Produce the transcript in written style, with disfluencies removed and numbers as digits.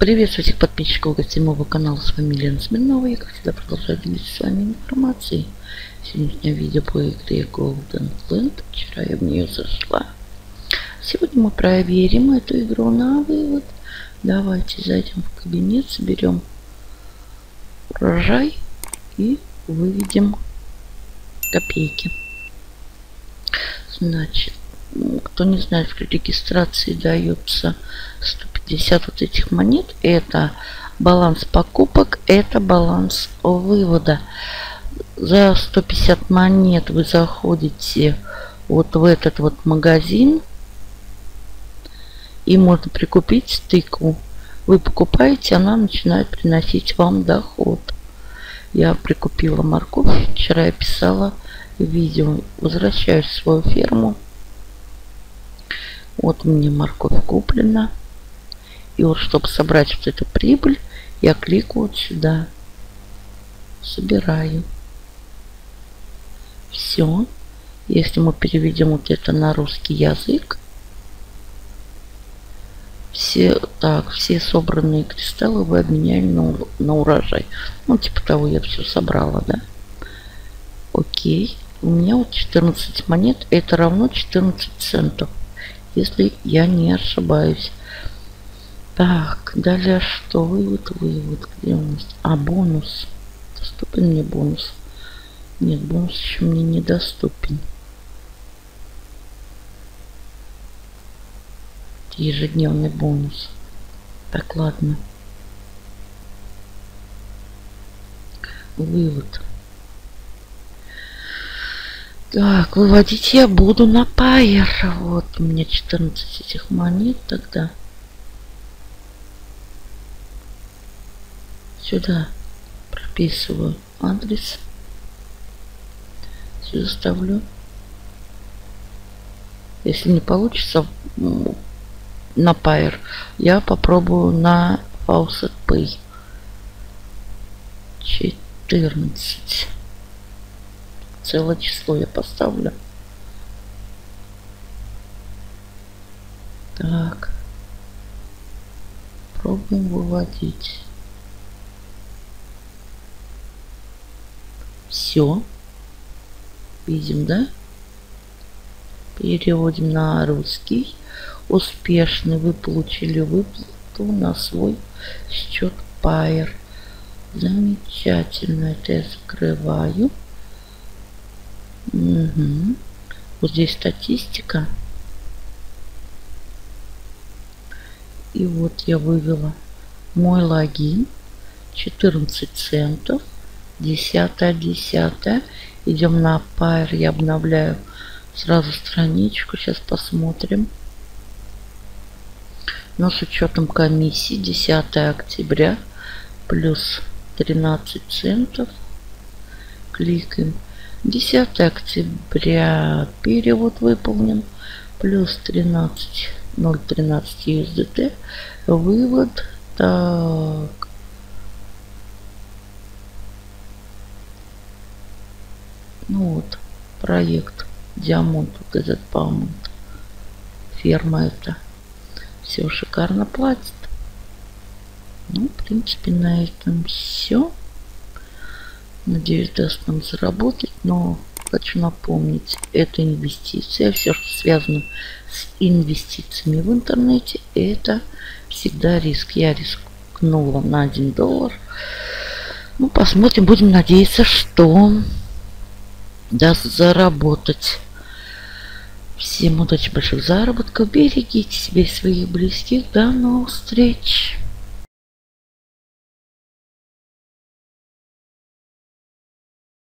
Приветствую всех подписчиков гостевого канала. С вами Елена Смирнова. Я, как всегда, продолжаю делиться с вами информацией. Сегодня видео по игре Golden Land. Вчера я в нее зашла. Сегодня мы проверим эту игру на вывод. Давайте зайдем в кабинет, соберем урожай и выведем копейки. Значит, кто не знает, при регистрации дается 150 вот этих монет. Это баланс покупок, это баланс вывода. За 150 монет вы заходите вот в этот вот магазин и можно прикупить тыкву. Вы покупаете, она начинает приносить вам доход. Я прикупила морковь, вчера я писала видео. Возвращаюсь в свою ферму. Вот у меня морковь куплена. И вот, чтобы собрать вот эту прибыль, я кликаю вот сюда. Собираю. Все. Если мы переведем вот это на русский язык. Все собранные кристаллы вы обменяли на урожай. Ну, типа того, я все собрала, да? Окей. У меня вот 14 монет. Это равно 14 центов. Если я не ошибаюсь. Так, далее что? Вывод. Где у нас? А, бонус. Доступен мне бонус? Нет, бонус еще мне недоступен. Ежедневный бонус. Так, ладно. Вывод. Так, выводить я буду на Pair. Вот, у меня 14 этих монет тогда. Сюда прописываю адрес. Сюда ставлю. Если не получится на Pair, я попробую на Faucet Pay. 14. Целое число я поставлю. Так. Пробуем выводить. Все. Видим, да? Переводим на русский. Успешно вы получили выплату на свой счет Pair. Замечательно. Это я закрываю. Угу. Вот здесь статистика. И вот я вывела мой логин. 14 центов. 10. Идем на Pair. Я обновляю сразу страничку. Сейчас посмотрим. Но с учетом комиссии 10 октября плюс 13 центов. Кликаем. 10 октября перевод выполнен. Плюс 0,13 USDT. Вывод. Так. Ну вот. Проект. Диамонт. Вот этот, по-моему. Ферма это. Все шикарно платит. Ну, в принципе, на этом все. Надеюсь, даст нам заработать, но хочу напомнить, это инвестиция. Все, что связано с инвестициями в интернете, это всегда риск. Я рискнула на $1. Ну, посмотрим, будем надеяться, что даст заработать. Всем удачи, больших заработков, берегите себя и своих близких. До новых встреч!